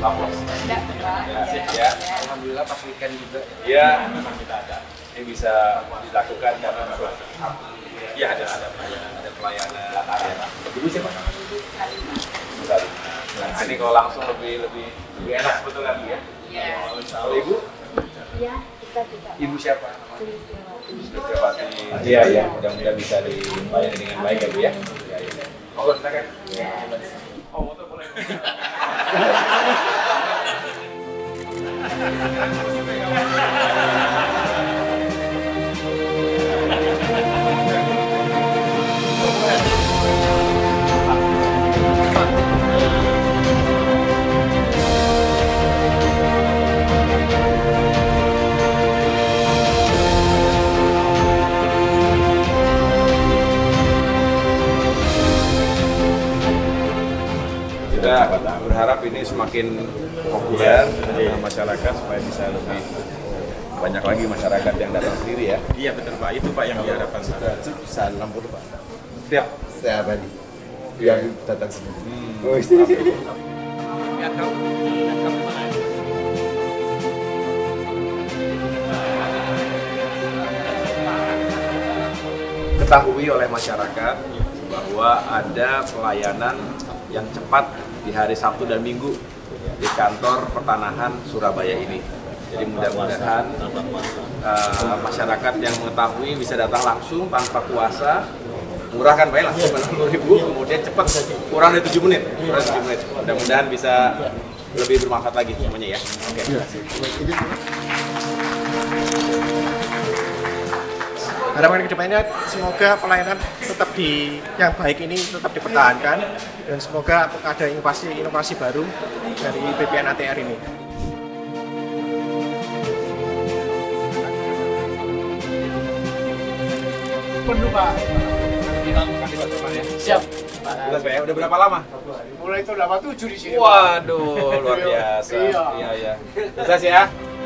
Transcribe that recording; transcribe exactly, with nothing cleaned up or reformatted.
Enggak, ya. Alhamdulillah pas weekend juga ya, memang kita ada. Ini bisa dilakukan karena memang ya ada ada pelayanan, ada pelayanan latihan. Ibu siapa namanya? Nah, ini kalau langsung lebih lebih lebih enak sebetulnya ya. Iya. Kalau Ibu? Iya, kita juga. Ibu siapa? Iya, iya. Mudah-mudahan bisa dilayani dengan baik ya, Bu ya. Iya, iya. Oh, silakan. Iya. Oh, foto boleh. Kita berharap ini semakin populer dengan masyarakat supaya bisa lebih banyak lagi masyarakat yang datang sendiri ya. Iya betul Pak, itu Pak yang diharapkan. Saat enam puluh Pak. Setiap setiap hari yang datang sendiri. Oh istilah. Ketahui oleh masyarakat bahwa ada pelayanan yang cepat di hari Sabtu dan Minggu di kantor Pertanahan Surabaya ini. Jadi mudah-mudahan uh, masyarakat yang mengetahui bisa datang langsung tanpa puasa, murah kan Pak, langsung enam puluh ribu, kemudian cepat, kurang dari tujuh menit. Kurang tujuh menit. Mudah-mudahan bisa lebih bermanfaat lagi semuanya ya. Oke. Harapan kedepannya semoga pelayanan tetap di yang baik ini tetap dipertahankan dan semoga ada inovasi-inovasi baru dari B P N A T R ini. Penuh Pak. Siap. Udah berapa lama? Mulai tahun delapan puluh tujuh di sini. Waduh, luar biasa. Iya, iya. Sukses ya.